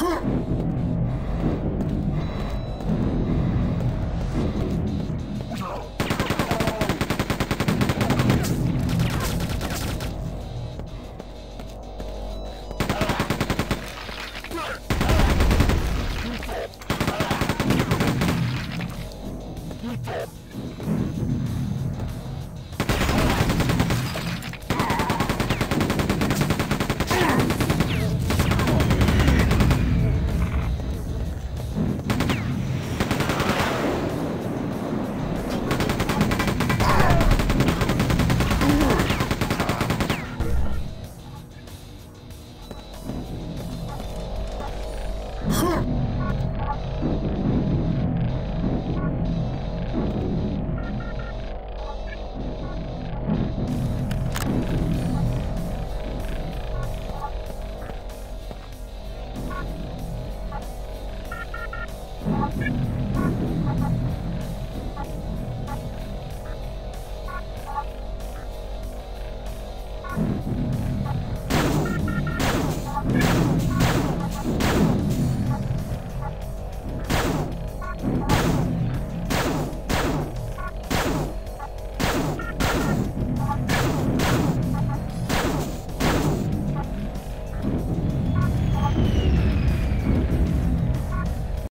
Huh!